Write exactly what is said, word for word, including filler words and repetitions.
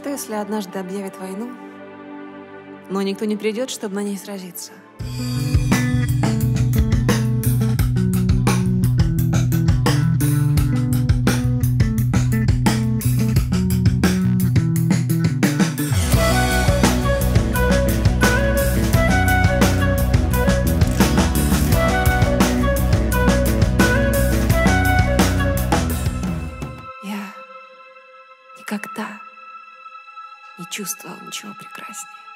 Что, если однажды объявят войну, но никто не придет, чтобы на ней сразиться? Никогда не чувствовал ничего прекраснее.